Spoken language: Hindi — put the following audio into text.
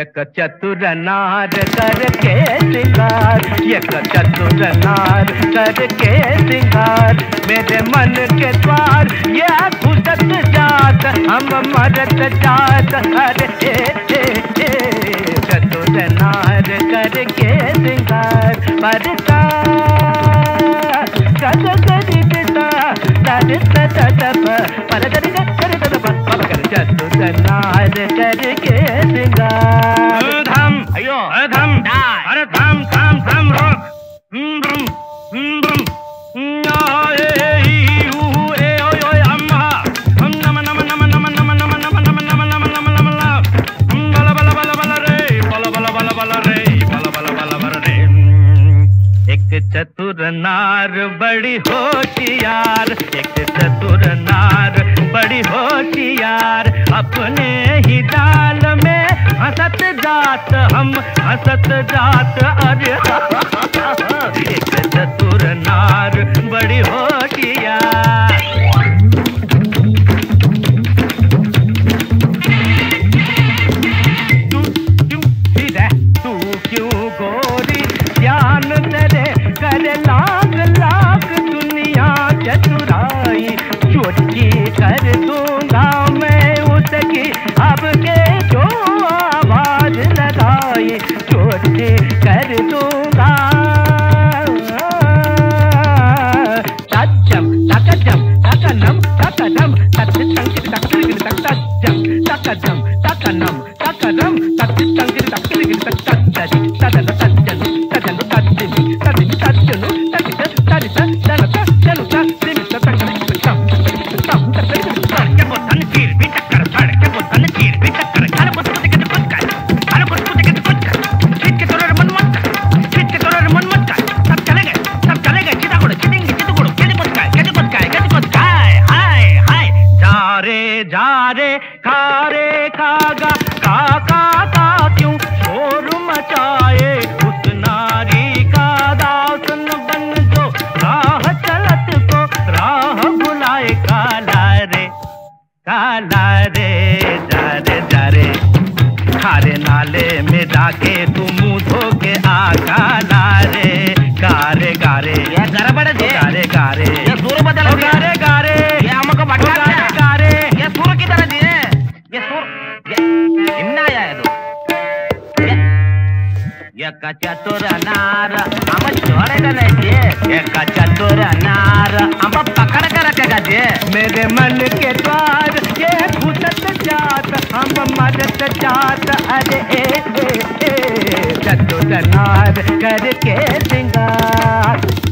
एक चतुर नार करके सिंगार, एक चतुर नार करके सिंगार, मेरे मन के द्वार यह घुसत जात, हम मरत जात। हर हे चतुर नार करके सिंगार, मरता चतुर नार करके सिंगार। धम अयो धम अरे धम धम धम एक चतुर नार बड़ी होशियार, एक चतुर नार बड़ी होशियार, अपने ही जाल में हंसत जात, हम हंसत जात। अरे एक चतुर नार बड़ी होशियार। चतुर नार हम जोड़े, एक चतुर नार हम पकड़ कर रखेगा जे, मेरे मन के द्वार ये घुसत जात, हम मरत जात। अरे चतुर नार करके सिंगार।